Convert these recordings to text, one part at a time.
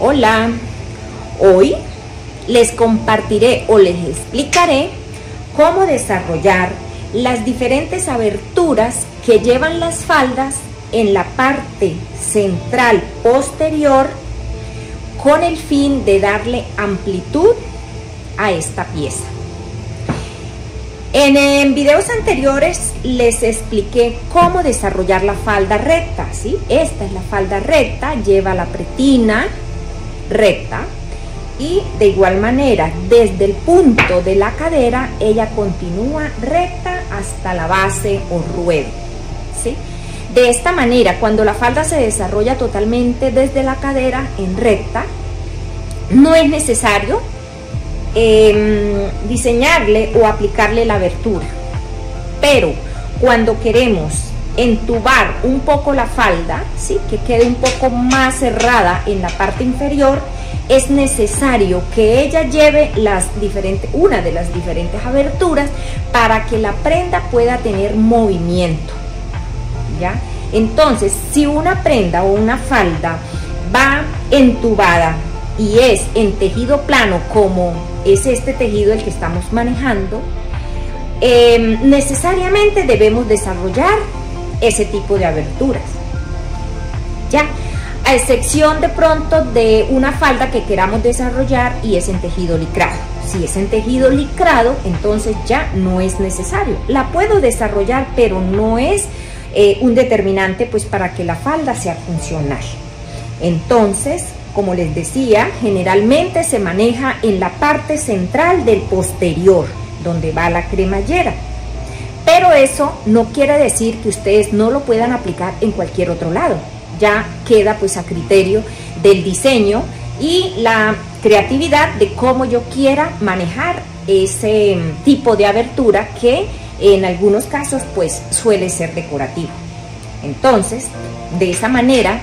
Hola, hoy les compartiré o les explicaré cómo desarrollar las diferentes aberturas que llevan las faldas en la parte central posterior con el fin de darle amplitud a esta pieza. En videos anteriores les expliqué cómo desarrollar la falda recta, ¿sí? Esta es la falda recta, lleva la pretina recta y de igual manera desde el punto de la cadera ella continúa recta hasta la base o ruedo, ¿sí? De esta manera, cuando la falda se desarrolla totalmente desde la cadera en recta, no es necesario diseñarle o aplicarle la abertura, pero cuando queremos entubar un poco la falda, ¿sí?, que quede un poco más cerrada en la parte inferior, es necesario que ella lleve una de las diferentes aberturas para que la prenda pueda tener movimiento, ¿ya? Entonces, si una prenda o una falda va entubada y es en tejido plano, como es este tejido el que estamos manejando, necesariamente debemos desarrollar ese tipo de aberturas, ya, a excepción de pronto de una falda que queramos desarrollar y es en tejido licrado. Si es en tejido licrado, entonces ya no es necesario, la puedo desarrollar, pero no es un determinante pues para que la falda sea funcional. Entonces, como les decía, generalmente se maneja en la parte central del posterior, donde va la cremallera. Pero eso no quiere decir que ustedes no lo puedan aplicar en cualquier otro lado. Ya queda pues a criterio del diseño y la creatividad de cómo yo quiera manejar ese tipo de abertura que en algunos casos pues suele ser decorativo. Entonces, de esa manera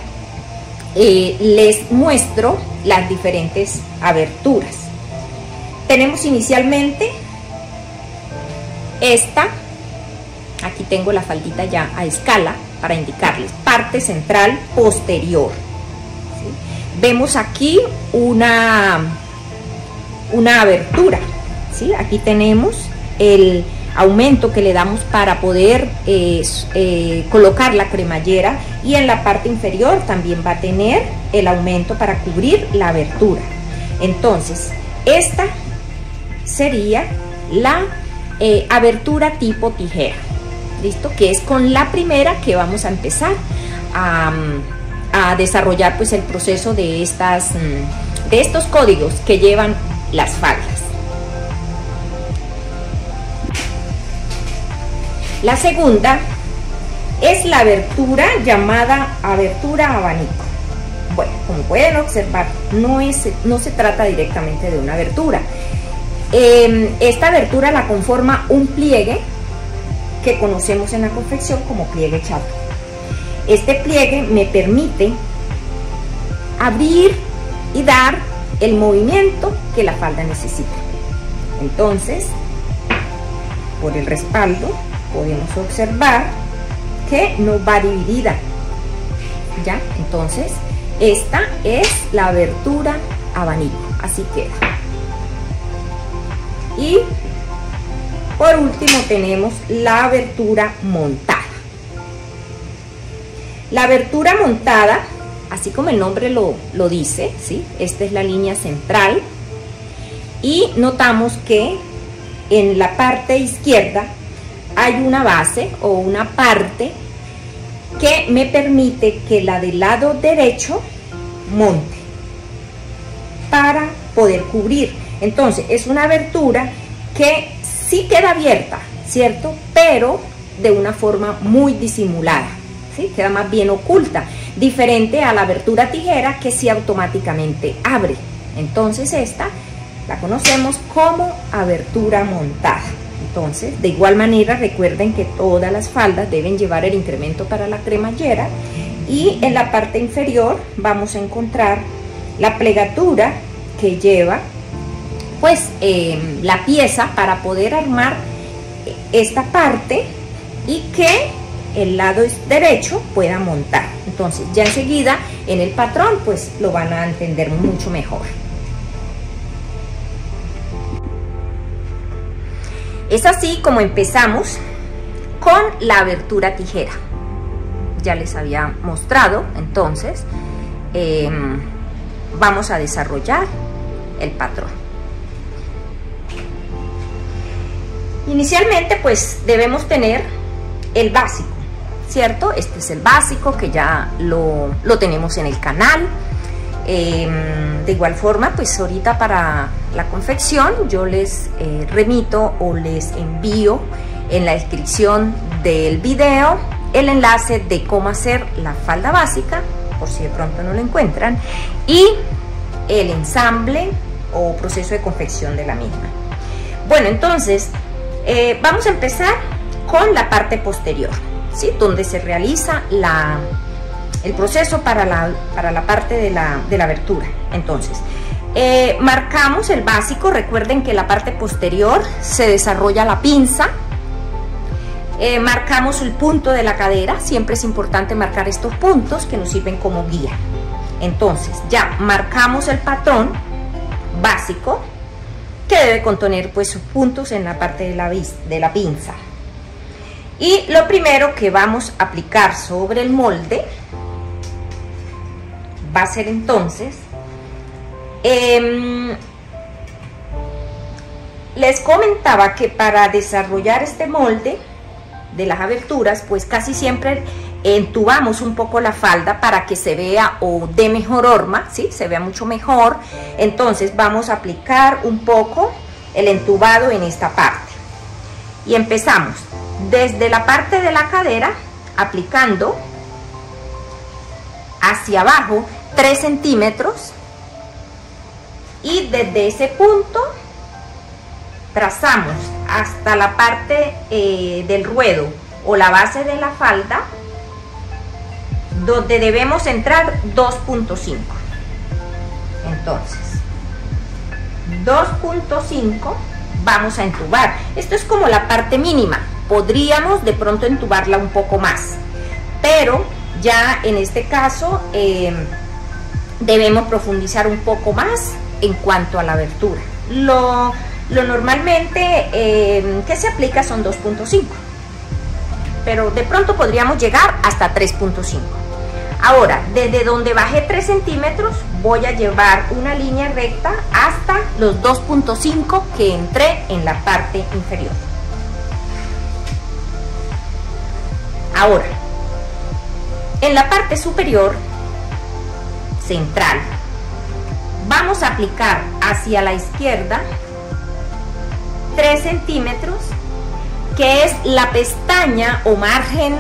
les muestro las diferentes aberturas. Tenemos inicialmente esta, aquí tengo la faldita ya a escala para indicarles, parte central posterior, ¿sí? Vemos aquí una abertura, ¿sí? Aquí tenemos el aumento que le damos para poder colocar la cremallera, y en la parte inferior también va a tener el aumento para cubrir la abertura. Entonces, esta sería la abertura tipo tijera, ¿listo? Que es con la primera que vamos a empezar a desarrollar pues el proceso de estos códigos que llevan las faldas. La segunda es la abertura llamada abertura abanico. Bueno, como pueden observar, no se trata directamente de una abertura. Esta abertura la conforma un pliegue que conocemos en la confección como pliegue chato. Este pliegue me permite abrir y dar el movimiento que la falda necesita. Entonces, por el respaldo podemos observar que no va dividida, ¿ya? Entonces, esta es la abertura abanico, así queda. Y por último tenemos la abertura montada. La abertura montada, así como el nombre lo dice, ¿sí? Esta es la línea central y notamos que en la parte izquierda hay una base o una parte que me permite que la del lado derecho monte para poder cubrir. Entonces, es una abertura que sí queda abierta, ¿cierto? Pero de una forma muy disimulada, ¿sí? Queda más bien oculta, diferente a la abertura tijera que sí automáticamente abre. Entonces, esta la conocemos como abertura montada. Entonces, de igual manera, recuerden que todas las faldas deben llevar el incremento para la cremallera, y en la parte inferior vamos a encontrar la plegatura que lleva pues la pieza para poder armar esta parte y que el lado derecho pueda montar. Entonces, ya enseguida en el patrón, pues lo van a entender mucho mejor. Es así como empezamos con la abertura tijera. Ya les había mostrado, entonces vamos a desarrollar el patrón. Inicialmente pues debemos tener el básico, ¿cierto? Este es el básico que ya lo tenemos en el canal. De igual forma, pues ahorita para la confección yo les remito o les envío en la descripción del video el enlace de cómo hacer la falda básica, por si de pronto no lo encuentran, y el ensamble o proceso de confección de la misma. Bueno, entonces vamos a empezar con la parte posterior, ¿sí? Donde se realiza el proceso para la parte de la abertura. Entonces marcamos el básico. Recuerden que la parte posterior se desarrolla la pinza. Marcamos el punto de la cadera. Siempre es importante marcar estos puntos que nos sirven como guía. Entonces ya marcamos el patrón básico, que debe contener pues sus puntos en la parte de la pinza. Y lo primero que vamos a aplicar sobre el molde va a ser entonces, les comentaba que para desarrollar este molde de las aberturas, pues casi siempre entubamos un poco la falda para que se vea o de mejor horma, ¿sí? Se vea mucho mejor. Entonces vamos a aplicar un poco el entubado en esta parte. Y empezamos desde la parte de la cadera, aplicando hacia abajo 3 centímetros, y desde ese punto trazamos hasta la parte del ruedo o la base de la falda, donde debemos entrar 2.5. entonces 2.5 vamos a entubar. Esto es como la parte mínima. Podríamos de pronto entubarla un poco más, pero ya en este caso debemos profundizar un poco más en cuanto a la abertura. Lo normalmente que se aplica son 2.5, pero de pronto podríamos llegar hasta 3.5. Ahora, desde donde bajé 3 centímetros, voy a llevar una línea recta hasta los 2.5 que entré en la parte inferior. Ahora, en la parte superior central, vamos a aplicar hacia la izquierda 3 centímetros, que es la pestaña o margen,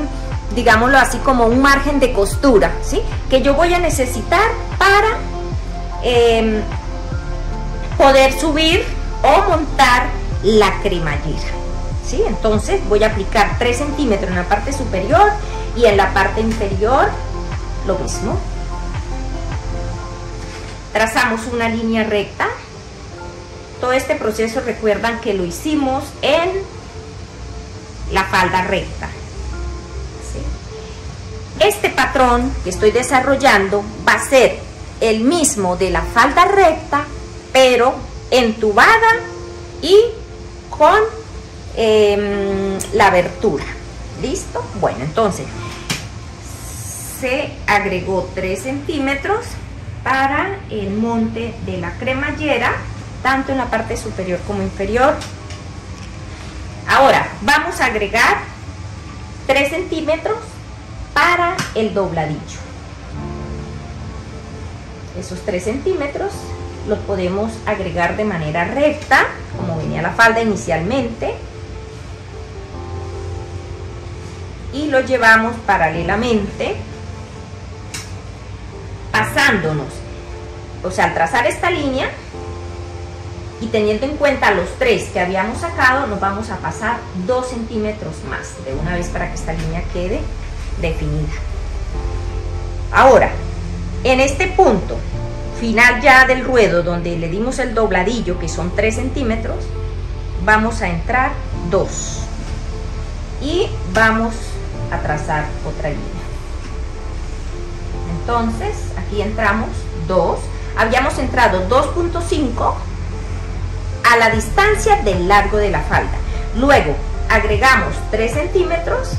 digámoslo así, como un margen de costura, ¿sí? Que yo voy a necesitar para poder subir o montar la cremallera, ¿sí? Entonces voy a aplicar 3 centímetros en la parte superior, y en la parte inferior lo mismo. Trazamos una línea recta. Todo este proceso recuerdan que lo hicimos en la falda recta, ¿sí? Este patrón que estoy desarrollando va a ser el mismo de la falda recta, pero entubada y con la abertura. ¿Listo? Bueno, entonces se agregó 3 centímetros para el monte de la cremallera, tanto en la parte superior como inferior. Ahora vamos a agregar 3 centímetros para el dobladillo. Esos 3 centímetros los podemos agregar de manera recta, como venía la falda inicialmente, y lo llevamos paralelamente, pasándonos, o sea, al trazar esta línea y teniendo en cuenta los 3 que habíamos sacado, nos vamos a pasar 2 centímetros más de una vez para que esta línea quede definida. Ahora, en este punto final ya del ruedo, donde le dimos el dobladillo, que son 3 centímetros, vamos a entrar 2 y vamos a trazar otra línea. Entonces, aquí entramos 2. Habíamos entrado 2.5 a la distancia del largo de la falda. Luego agregamos 3 centímetros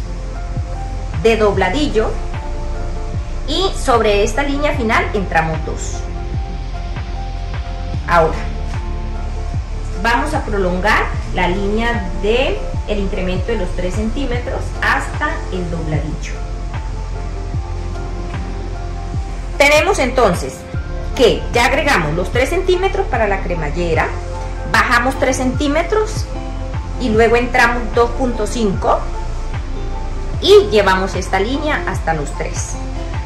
de dobladillo y sobre esta línea final entramos 2. Ahora vamos a prolongar la línea del incremento de los 3 centímetros hasta el dobladillo. Tenemos entonces que ya agregamos los 3 centímetros para la cremallera, bajamos 3 centímetros y luego entramos 2.5 y llevamos esta línea hasta los 3.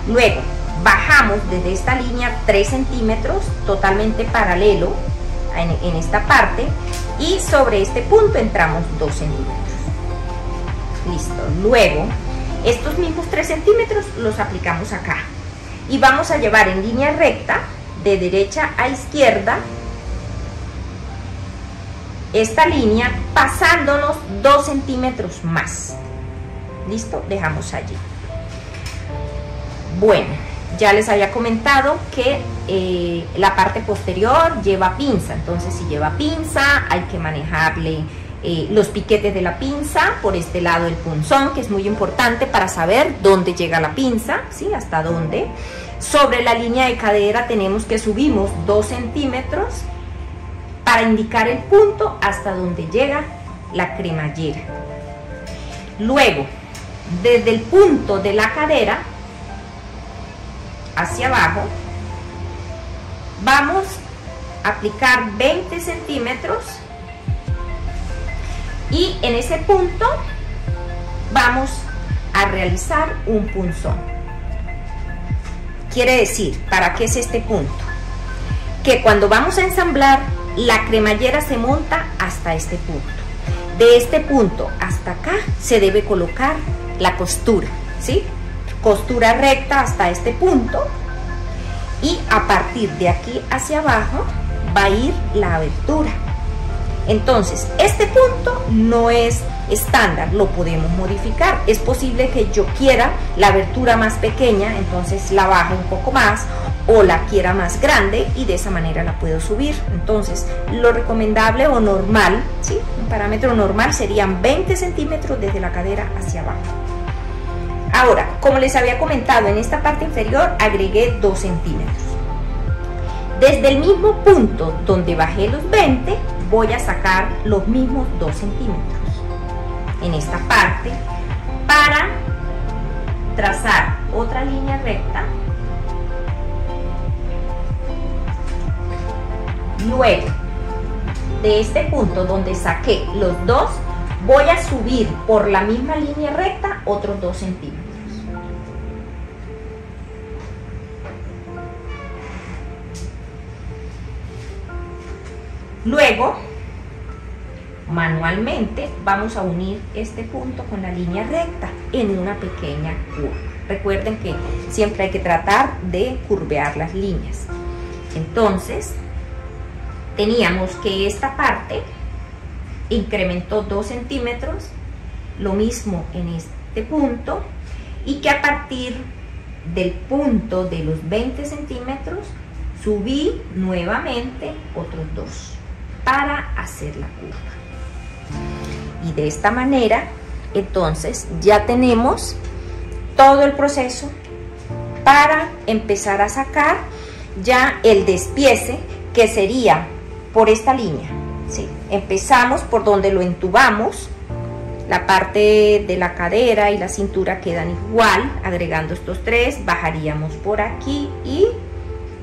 Luego bajamos desde esta línea 3 centímetros totalmente paralelo en esta parte y sobre este punto entramos 2 centímetros. Listo. Luego estos mismos 3 centímetros los aplicamos acá y vamos a llevar en línea recta de derecha a izquierda esta línea pasándonos 2 centímetros más. Listo, dejamos allí. Bueno, ya les había comentado que la parte posterior lleva pinza, entonces si lleva pinza hay que manejarle los piquetes de la pinza, por este lado el punzón, que es muy importante para saber dónde llega la pinza, ¿sí? Hasta dónde. Sobre la línea de cadera tenemos que subimos 2 centímetros para indicar el punto hasta donde llega la cremallera. Luego, desde el punto de la cadera hacia abajo, vamos a aplicar 20 centímetros y en ese punto vamos a realizar un punzón. Quiere decir, ¿para qué es este punto? Que cuando vamos a ensamblar, la cremallera se monta hasta este punto. De este punto hasta acá se debe colocar la costura, ¿sí? Costura recta hasta este punto y a partir de aquí hacia abajo va a ir la abertura. Entonces, este punto no es estándar, lo podemos modificar. Es posible que yo quiera la abertura más pequeña, entonces la bajo un poco más, o la quiera más grande y de esa manera la puedo subir. Entonces, lo recomendable o normal, ¿sí? Un parámetro normal serían 20 centímetros desde la cadera hacia abajo. Ahora, como les había comentado, en esta parte inferior agregué 2 centímetros. Desde el mismo punto donde bajé los 20, voy a sacar los mismos 2 centímetros en esta parte para trazar otra línea recta. Luego, de este punto donde saqué los 2, voy a subir por la misma línea recta otros 2 centímetros. Luego, manualmente, vamos a unir este punto con la línea recta en una pequeña curva. Recuerden que siempre hay que tratar de curvear las líneas. Entonces, teníamos que esta parte incrementó 2 centímetros, lo mismo en este punto, y que a partir del punto de los 20 centímetros subí nuevamente otros 2 para hacer la curva. Y de esta manera, entonces, ya tenemos todo el proceso para empezar a sacar ya el despiece, que sería por esta línea, ¿sí? Empezamos por donde lo entubamos, la parte de la cadera y la cintura quedan igual, agregando estos 3, bajaríamos por aquí y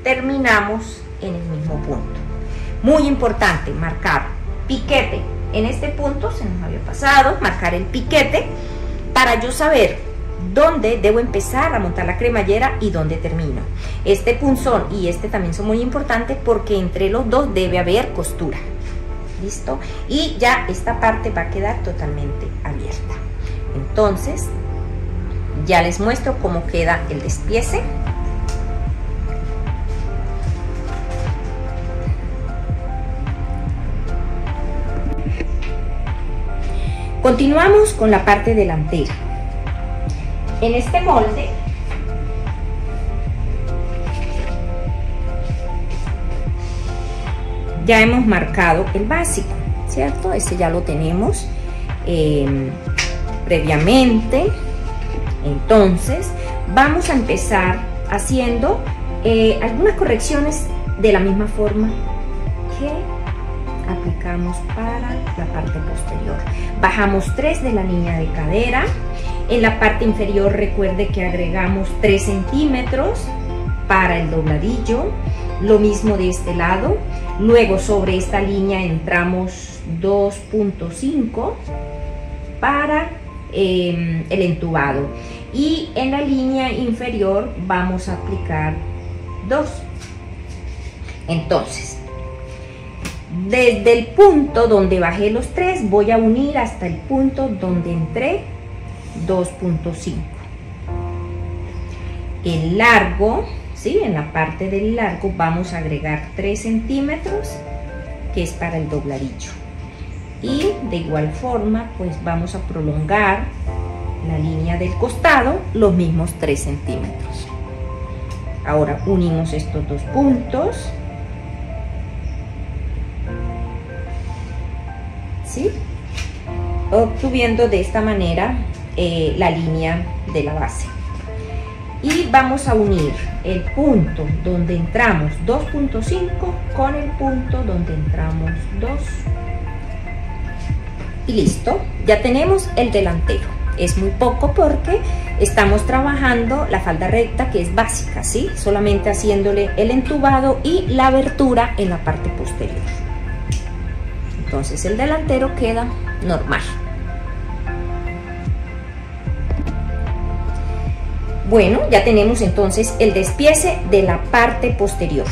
terminamos en el mismo punto. Muy importante marcar piquete, en este punto se nos había pasado, marcar el piquete para yo saber dónde debo empezar a montar la cremallera y dónde termino. Este punzón y este también son muy importantes porque entre los 2 debe haber costura. Listo, y ya esta parte va a quedar totalmente abierta. Entonces, ya les muestro cómo queda el despiece. Continuamos con la parte delantera. En este molde ya hemos marcado el básico, ¿cierto? Este ya lo tenemos previamente. Entonces vamos a empezar haciendo algunas correcciones de la misma forma que aplicamos para la parte posterior. Bajamos 3 de la línea de cadera. En la parte inferior recuerde que agregamos 3 centímetros para el dobladillo, lo mismo de este lado. Luego sobre esta línea entramos 2.5 para el entubado, y en la línea inferior vamos a aplicar 2. Entonces desde el punto donde bajé los 3 voy a unir hasta el punto donde entré 2.5. el largo, ¿sí? En la parte del largo vamos a agregar 3 centímetros, que es para el dobladillo, y de igual forma pues vamos a prolongar la línea del costado los mismos 3 centímetros. Ahora unimos estos dos puntos, ¿sí? Obtuviendo de esta manera la línea de la base. Y vamos a unir el punto donde entramos 2.5 con el punto donde entramos 2. Y listo, ya tenemos el delantero. Es muy poco porque estamos trabajando la falda recta, que es básica, ¿sí? Solamente haciéndole el entubado y la abertura en la parte posterior. Entonces el delantero queda normal. Bueno, ya tenemos entonces el despiece de la parte posterior.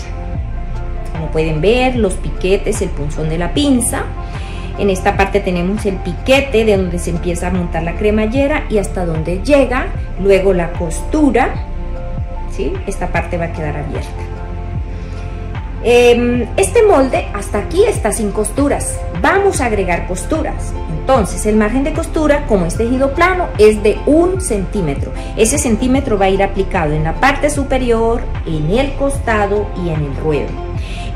Como pueden ver, los piquetes, el punzón de la pinza. En esta parte tenemos el piquete de donde se empieza a montar la cremallera y hasta donde llega. Luego la costura, ¿sí? Esta parte va a quedar abierta. Este molde hasta aquí está sin costuras. Vamos a agregar costuras. Entonces el margen de costura, como es tejido plano, es de 1 centímetro. Ese centímetro va a ir aplicado en la parte superior, en el costado y en el ruedo.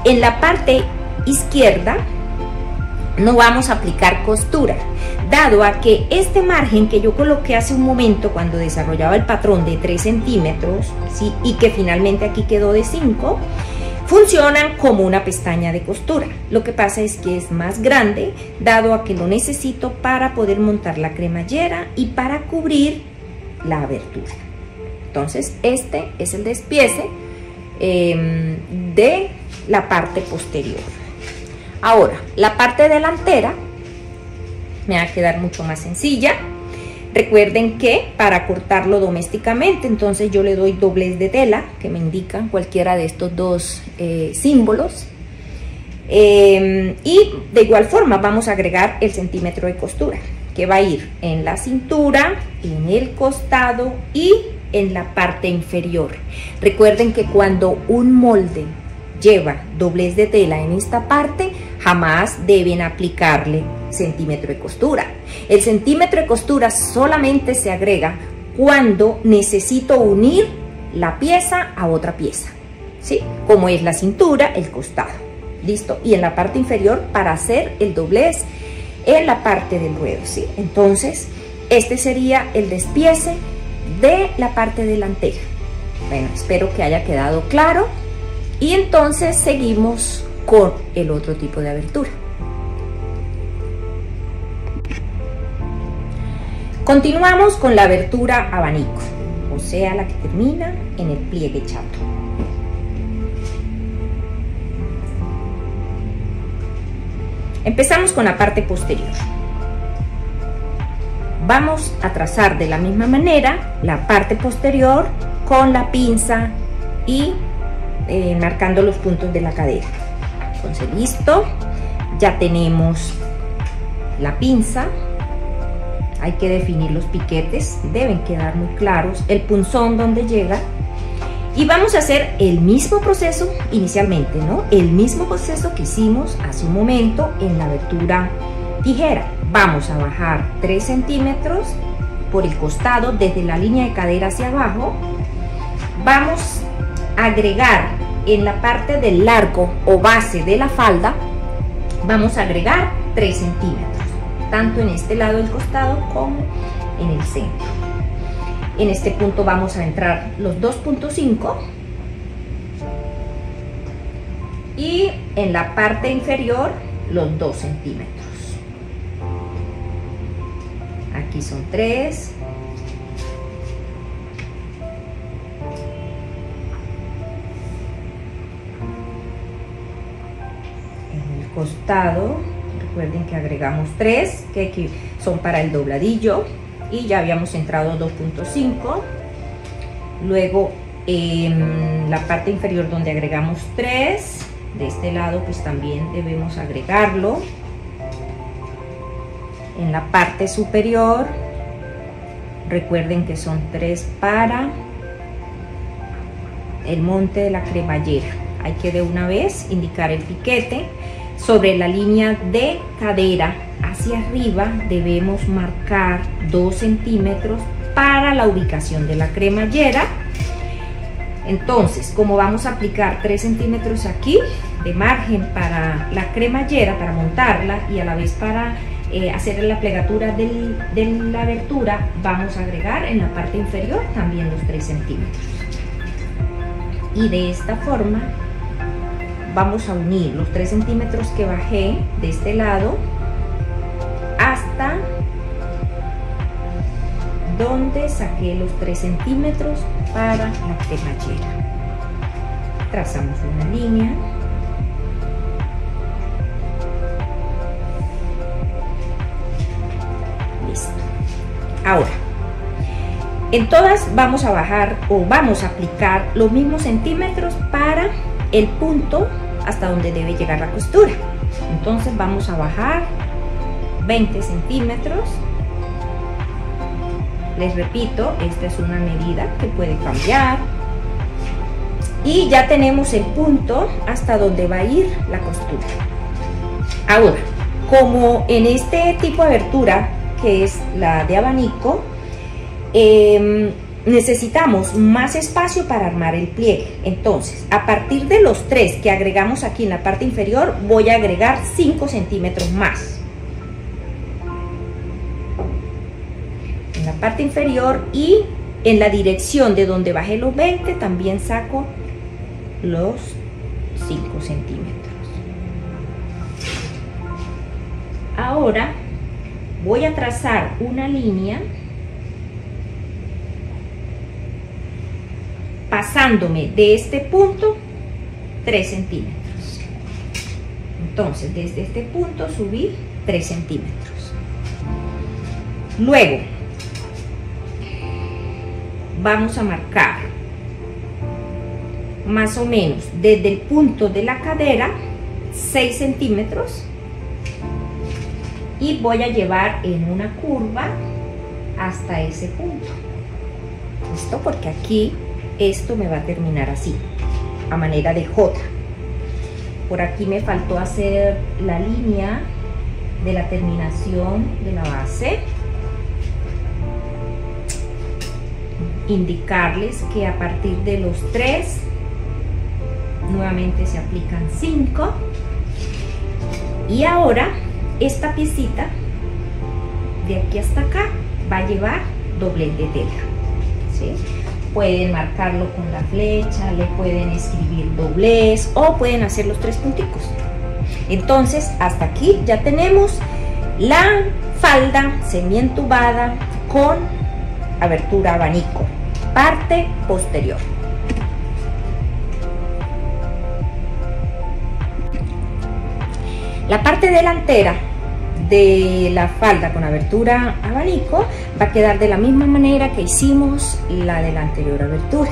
En la parte izquierda no vamos a aplicar costura, dado a que este margen que yo coloqué hace un momento cuando desarrollaba el patrón de 3 centímetros, ¿sí? Y que finalmente aquí quedó de 5, funcionan como una pestaña de costura. Lo que pasa es que es más grande, dado a que lo necesito para poder montar la cremallera y para cubrir la abertura. Entonces este es el despiece de la parte posterior. Ahora la parte delantera me va a quedar mucho más sencilla. Recuerden que para cortarlo domésticamente, entonces yo le doy doblez de tela, que me indican cualquiera de estos dos símbolos. Y de igual forma vamos a agregar el centímetro de costura, que va a ir en la cintura, en el costado y en la parte inferior. Recuerden que cuando un molde lleva doblez de tela en esta parte, jamás deben aplicarle centímetro de costura. El centímetro de costura solamente se agrega cuando necesito unir la pieza a otra pieza, ¿sí? Como es la cintura, el costado. Listo. Y en la parte inferior para hacer el doblez en la parte del ruedo, ¿sí? Entonces este sería el despiece de la parte delantera. Bueno, espero que haya quedado claro. Y entonces seguimos con el otro tipo de abertura. Continuamos con la abertura abanico, o sea, la que termina en el pliegue chato. Empezamos con la parte posterior. Vamos a trazar de la misma manera la parte posterior con la pinza y marcando los puntos de la cadera. Entonces listo, ya tenemos la pinza. Hay que definir los piquetes, deben quedar muy claros, el punzón donde llega, y vamos a hacer el mismo proceso inicialmente, ¿no? El mismo proceso que hicimos hace un momento en la abertura tijera. Vamos a bajar 3 centímetros por el costado desde la línea de cadera hacia abajo. Vamos a agregar en la parte del largo o base de la falda vamos a agregar 3 centímetros, tanto en este lado del costado como en el centro. En este punto vamos a entrar los 2.5 y en la parte inferior los 2 centímetros. Aquí son 3. En el costado, recuerden que agregamos 3, que aquí son para el dobladillo, y ya habíamos entrado 2.5. Luego en la parte inferior donde agregamos 3, de este lado pues también debemos agregarlo. En la parte superior, recuerden que son 3 para el monte de la cremallera. Hay que de una vez indicar el piquete. Sobre la línea de cadera hacia arriba debemos marcar 2 centímetros para la ubicación de la cremallera. Entonces, como vamos a aplicar 3 centímetros aquí de margen para la cremallera, para montarla y a la vez para hacer la plegatura de la abertura, vamos a agregar en la parte inferior también los 3 centímetros. Y de esta forma vamos a unir los 3 centímetros que bajé de este lado hasta donde saqué los 3 centímetros para la cremallera. Trazamos una línea. Ahora, en todas vamos a bajar o vamos a aplicar los mismos centímetros para el punto hasta donde debe llegar la costura. Entonces vamos a bajar 20 centímetros. Les repito, esta es una medida que puede cambiar. Y ya tenemos el punto hasta donde va a ir la costura. Ahora, como en este tipo de abertura, que es la de abanico, necesitamos más espacio para armar el pliegue. Entonces, a partir de los 3 que agregamos aquí en la parte inferior, voy a agregar 5 centímetros más en la parte inferior, y en la dirección de donde bajé los 20 también saco los 5 centímetros. Ahora voy a trazar una línea pasándome de este punto 3 centímetros. Entonces, desde este punto subí 3 centímetros. Luego vamos a marcar más o menos desde el punto de la cadera 6 centímetros. Y voy a llevar en una curva hasta ese punto. ¿Listo? Porque aquí esto me va a terminar así, a manera de J. Por aquí me faltó hacer la línea de la terminación de la base. Indicarles que a partir de los 3, nuevamente se aplican 5. Y ahora, esta piecita de aquí hasta acá va a llevar doblez de tela, ¿sí? Pueden marcarlo con la flecha, le pueden escribir doblez o pueden hacer los 3 punticos. Entonces, hasta aquí ya tenemos la falda semientubada con abertura abanico, parte posterior. La parte delantera de la falda con abertura abanico va a quedar de la misma manera que hicimos la de la anterior abertura.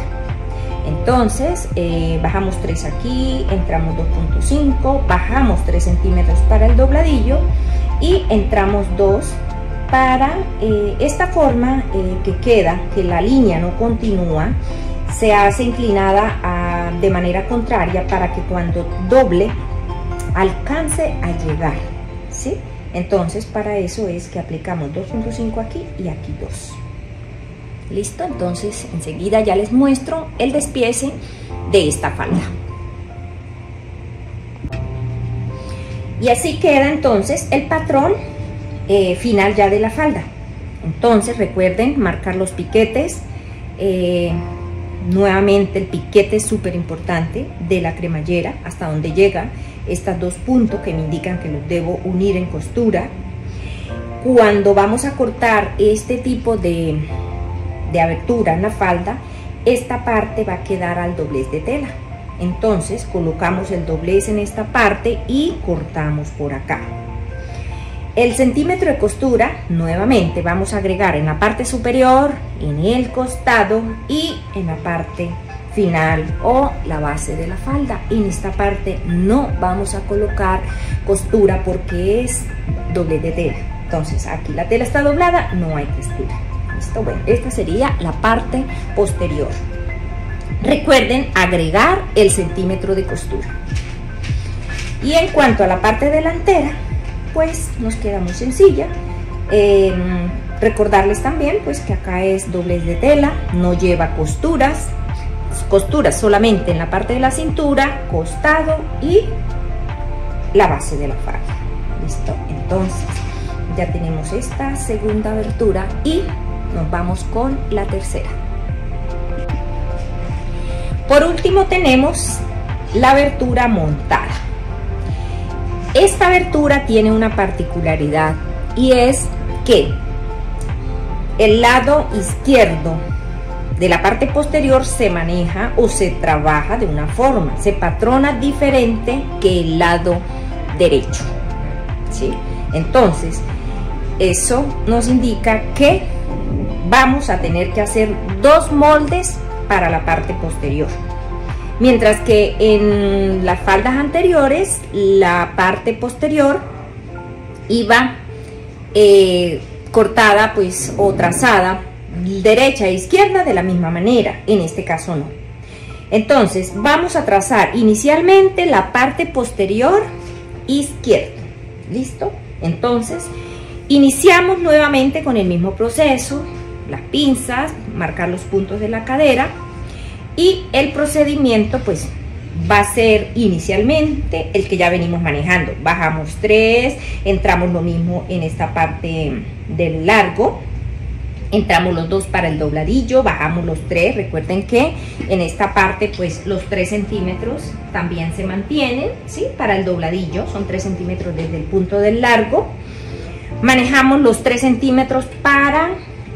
Entonces bajamos 3 aquí, entramos 2.5, bajamos 3 centímetros para el dobladillo y entramos 2 para esta forma que queda, que la línea no continúa, se hace inclinada de manera contraria para que cuando doble alcance a llegar, ¿sí? Entonces, para eso es que aplicamos 2.5 aquí y aquí 2. Listo, entonces enseguida ya les muestro el despiece de esta falda. Y así queda entonces el patrón final ya de la falda. Entonces recuerden marcar los piquetes. Nuevamente el piquete es súper importante, de la cremallera hasta donde llega, estos dos puntos que me indican que los debo unir en costura. Cuando vamos a cortar este tipo de abertura en la falda, esta parte va a quedar al doblez de tela. Entonces colocamos el doblez en esta parte y cortamos por acá. El centímetro de costura nuevamente vamos a agregar en la parte superior, en el costado y en la parte final o la base de la falda. En esta parte no vamos a colocar costura porque es doblez de tela. Entonces aquí la tela está doblada, no hay costura. Listo, bueno, esta sería la parte posterior. Recuerden agregar el centímetro de costura. Y en cuanto a la parte delantera, pues nos queda muy sencilla. Recordarles también pues que acá es doblez de tela, no lleva costuras, solamente en la parte de la cintura, costado y la base de la falda. Listo, entonces ya tenemos esta segunda abertura y nos vamos con la tercera. Por último tenemos la abertura montada. Esta abertura tiene una particularidad y es que el lado izquierdo de la parte posterior se maneja o se trabaja de una forma, se patrona diferente que el lado derecho, ¿sí? Entonces, eso nos indica que vamos a tener que hacer dos moldes para la parte posterior. Mientras que en las faldas anteriores, la parte posterior iba cortada pues o trazada derecha e izquierda de la misma manera, en este caso no. Entonces vamos a trazar inicialmente la parte posterior izquierda. ¿Listo? Entonces iniciamos nuevamente con el mismo proceso, las pinzas, marcar los puntos de la cadera. Y el procedimiento pues va a ser inicialmente el que ya venimos manejando. Bajamos 3, entramos lo mismo en esta parte del largo, entramos los 2 para el dobladillo, bajamos los 3. Recuerden que en esta parte pues los 3 centímetros también se mantienen, ¿sí? Para el dobladillo son 3 centímetros desde el punto del largo. Manejamos los 3 centímetros para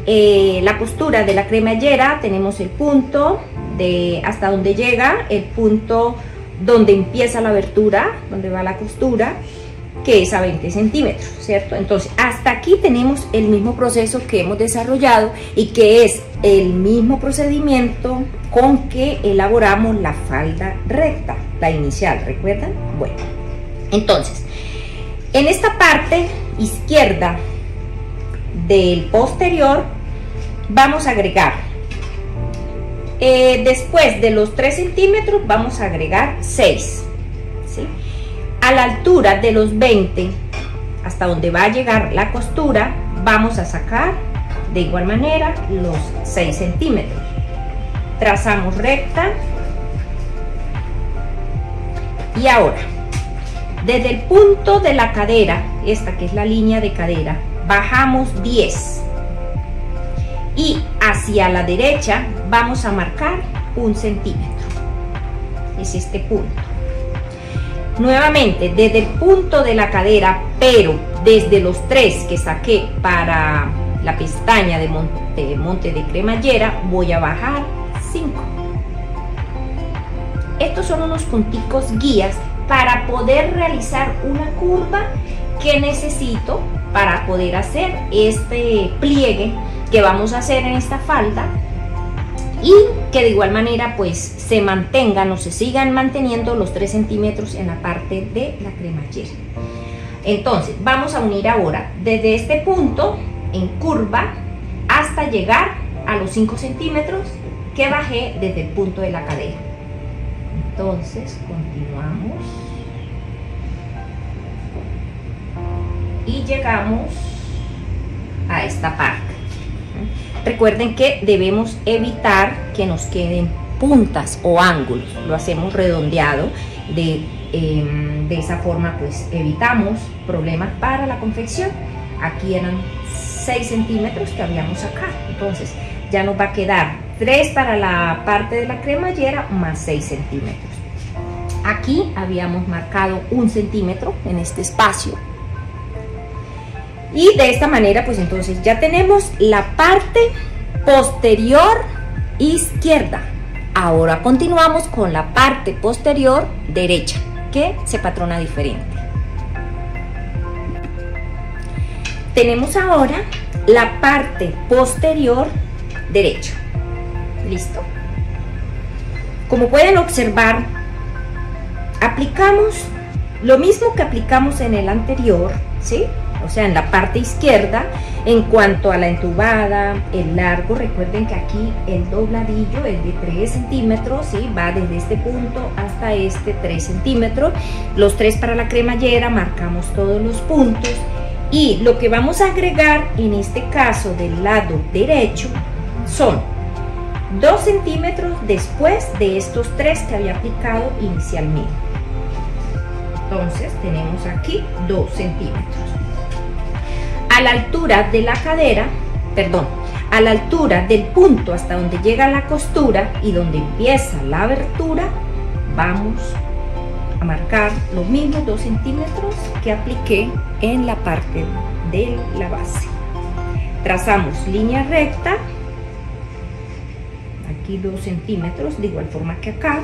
la costura de la cremallera, tenemos el punto de hasta donde llega, el punto donde empieza la abertura, donde va la costura, que es a 20 centímetros, ¿cierto? Entonces hasta aquí tenemos el mismo proceso que hemos desarrollado y que es el mismo procedimiento con que elaboramos la falda recta, la inicial, ¿recuerdan? Bueno, entonces en esta parte izquierda del posterior vamos a agregar después de los 3 centímetros vamos a agregar 6, ¿sí? A la altura de los 20, hasta donde va a llegar la costura, vamos a sacar de igual manera los 6 centímetros. Trazamos recta y ahora desde el punto de la cadera, esta que es la línea de cadera, bajamos 10 y hacia la derecha vamos a marcar 1 centímetro, es este punto. Nuevamente desde el punto de la cadera, pero desde los 3 que saqué para la pestaña de monte de cremallera, voy a bajar 5. Estos son unos punticos guías para poder realizar una curva que necesito para poder hacer este pliegue que vamos a hacer en esta falda y que de igual manera pues se mantengan o se sigan manteniendo los 3 centímetros en la parte de la cremallera. Entonces vamos a unir ahora desde este punto en curva hasta llegar a los 5 centímetros que bajé desde el punto de la cadera. Entonces continuamos y llegamos a esta parte. Recuerden que debemos evitar que nos queden puntas o ángulos, lo hacemos redondeado de De esa forma pues evitamos problemas para la confección. Aquí eran 6 centímetros que habíamos sacado, entonces ya nos va a quedar 3 para la parte de la cremallera más 6 centímetros. Aquí habíamos marcado 1 centímetro en este espacio. Y de esta manera pues entonces ya tenemos la parte posterior izquierda. Ahora continuamos con la parte posterior derecha, que se patrona diferente. Tenemos ahora la parte posterior derecha. ¿Listo? Como pueden observar, aplicamos lo mismo que aplicamos en el anterior, ¿sí? O sea, en la parte izquierda, en cuanto a la entubada, el largo, recuerden que aquí el dobladillo es de 3 centímetros, ¿sí? Va desde este punto hasta este 3 centímetros. Los 3 para la cremallera, marcamos todos los puntos. Y lo que vamos a agregar en este caso del lado derecho son 2 centímetros después de estos 3 que había aplicado inicialmente. Entonces tenemos aquí 2 centímetros. A la altura de la cadera, perdón, a la altura del punto hasta donde llega la costura y donde empieza la abertura, vamos a marcar los mismos 2 centímetros que apliqué en la parte de la base. Trazamos línea recta, aquí 2 centímetros de igual forma que acá,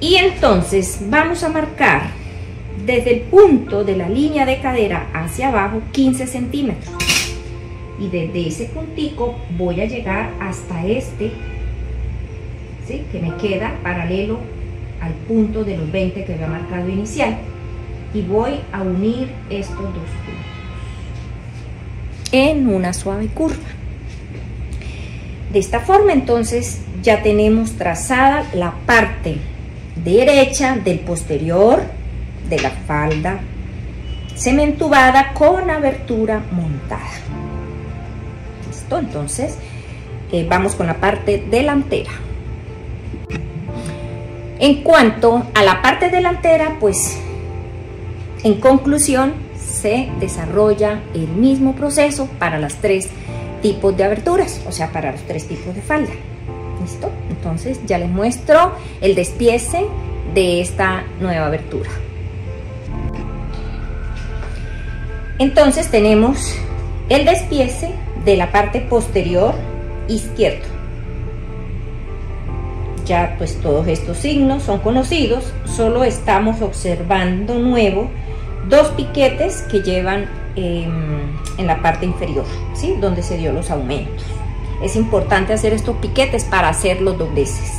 y entonces vamos a marcar desde el punto de la línea de cadera hacia abajo 15 centímetros, y desde ese puntico voy a llegar hasta este, ¿sí? Que me queda paralelo al punto de los 20 que había marcado inicial, y voy a unir estos 2 puntos en una suave curva. De esta forma entonces ya tenemos trazada la parte derecha del posterior de la falda sementubada con abertura montada. Listo, entonces vamos con la parte delantera. En cuanto a la parte delantera, pues en conclusión se desarrolla el mismo proceso para los 3 tipos de aberturas, o sea, para los 3 tipos de falda. Listo, entonces ya les muestro el despiece de esta nueva abertura. Entonces tenemos el despiece de la parte posterior izquierda. Ya pues todos estos signos son conocidos, solo estamos observando nuevo 2 piquetes que llevan en la parte inferior, ¿sí? Donde se dio los aumentos. Es importante hacer estos piquetes para hacer los dobleces.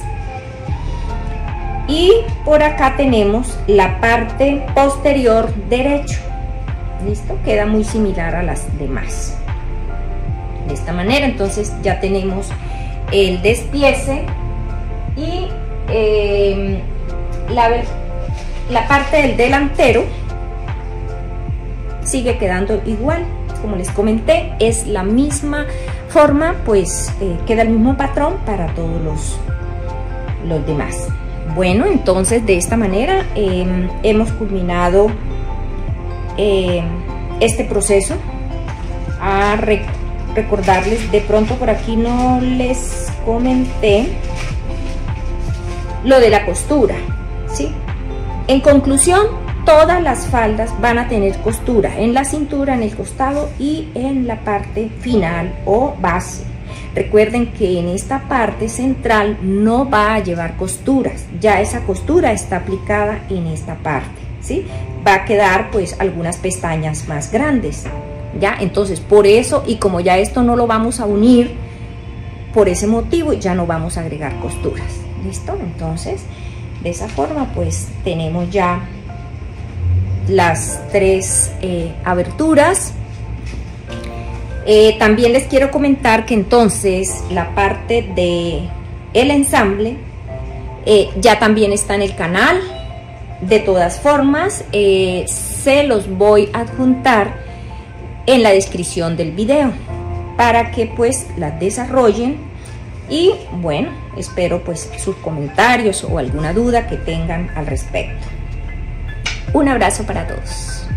Y por acá tenemos la parte posterior derecha. Listo, queda muy similar a las demás. De esta manera entonces ya tenemos el despiece y la parte del delantero sigue quedando igual, como les comenté, es la misma forma, pues queda el mismo patrón para todos los demás. Bueno, entonces de esta manera hemos culminado este proceso. A recordarles, de pronto por aquí no les comenté lo de la costura, ¿sí? En conclusión, todas las faldas van a tener costura en la cintura, en el costado y en la parte final o base. Recuerden que en esta parte central no va a llevar costuras, ya esa costura está aplicada en esta parte, ¿sí? Va a quedar pues algunas pestañas más grandes, ¿ya? Entonces por eso, y como ya esto no lo vamos a unir, por ese motivo ya no vamos a agregar costuras. ¿Listo? Entonces de esa forma pues tenemos ya las 3 aberturas. También les quiero comentar que entonces la parte de el ensamble ya también está en el canal. De todas formas, se los voy a adjuntar en la descripción del video para que pues las desarrollen. Y bueno, espero pues sus comentarios o alguna duda que tengan al respecto. Un abrazo para todos.